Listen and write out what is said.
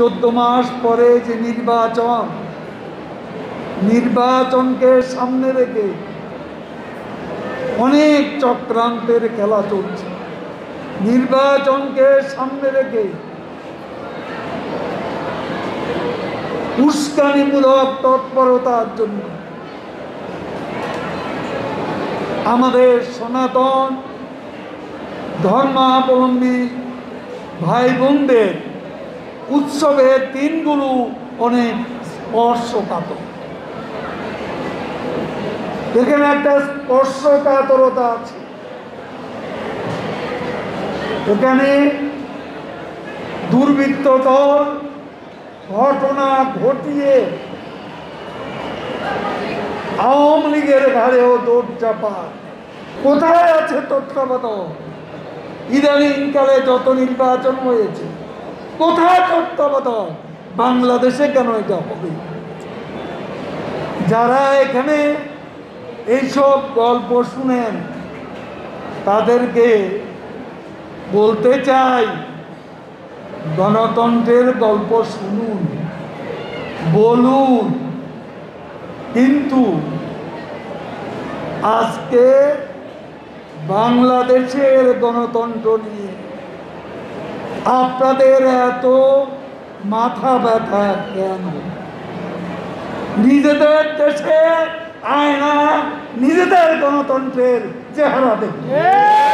चौदह मास परे जे निर्वाचन निर्वाचन के सामने रेखे अनेक चक्रांतेर खेला चलछे। निर्वाचन के सामने रेखे उस्कानिमूलक तत्परतार जन्य आमादेर सनातन धर्मावलम्बी भाई बोनदेर उत्सवेर दिनगुलो अनेक स्पर्शकातर। এখানে একটা স্পর্শকাতরতা আছে, এখানে দুর্বৃত্ত দল ঘটনা ঘটিয়ে আওয়ামী লীগের ঘাড়েও দৌড় চাপা। কোথায় আছে তত্ত্বাবধায়ক? ইদানিংকালে যত নির্বাচন হয়েছে কোথায় তত্ত্বাবধায়ক? বাংলাদেশে কেন এটা হবে? যারা এখানে এইসব গল্প শুনেন তাদেরকে বলতে চাই, গণতন্ত্রের গল্প শুনুন, বলুন, কিন্তু আজকে বাংলাদেশের গণতন্ত্র নিয়ে আপনাদের এত মাথা ব্যথা কেন? নিজেদের দেশে आयना निजेदर गणतंत्र चेहरा देखे।